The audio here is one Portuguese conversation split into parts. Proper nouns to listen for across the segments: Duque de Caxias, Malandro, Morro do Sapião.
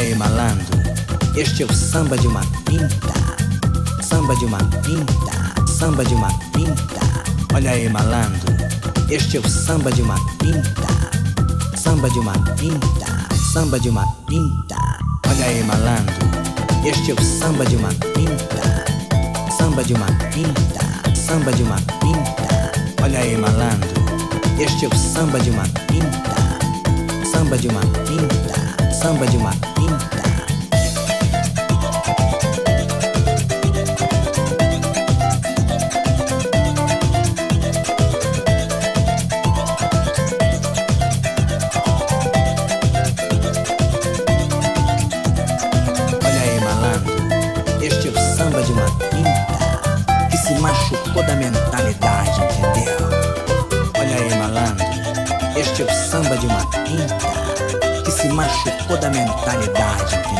aí, malandro, este é o samba de uma pinta, samba de uma pinta, samba de uma pinta. Olha aí, malandro, este é o samba de uma pinta, samba de uma pinta, samba de uma pinta. Olha aí, malandro, este é o samba de uma pinta, samba de uma pinta, samba de uma pinta. Olha aí, malandro, este é o samba de uma pinta, samba de uma pinta, samba de uma pinta. Olha aí, malandro, este é o samba de uma pinta que se machucou da mentalidade, entendeu? Este é o samba de uma pinta que se machucou da mentalidade, entendeu?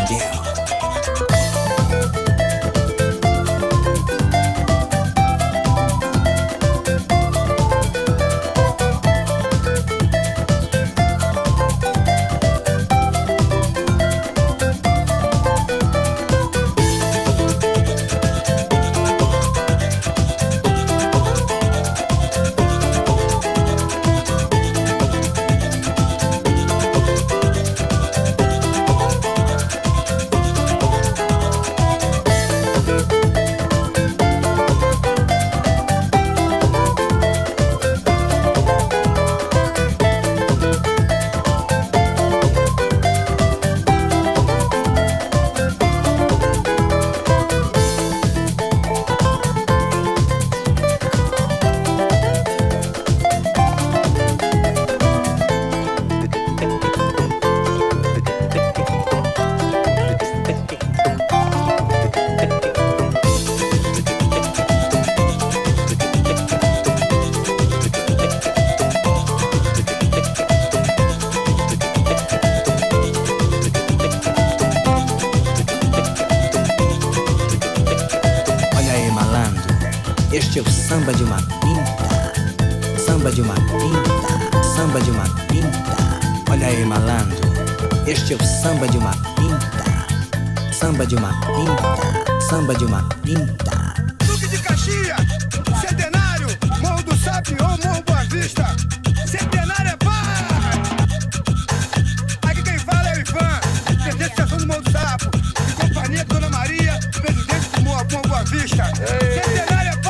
Este é o samba de uma pinta, samba de uma pinta, samba de uma pinta. Olha aí, malandro, este é o samba de uma pinta, samba de uma pinta, samba de uma pinta. Duque de Caxias, Centenário, Morro do Sapião, Morro Boa Vista, Centenário é paz. Aqui quem fala é o Ivan, presidente do Morro do Sapo, de companhia de Dona Maria, presidente do Morro Boa Vista, Centenário é paz.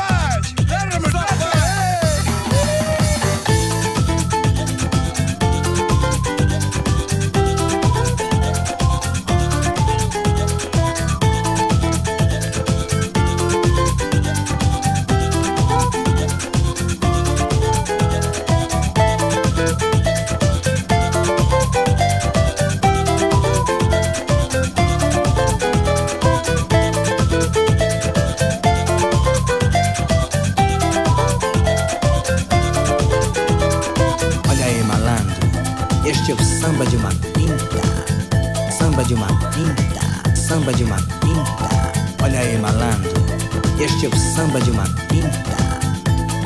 Este é o samba de uma pinta, samba de uma pinta, samba de uma pinta. Olha aí, malandro, este é o samba de uma pinta,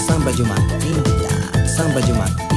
samba de uma pinta, samba de uma pinta.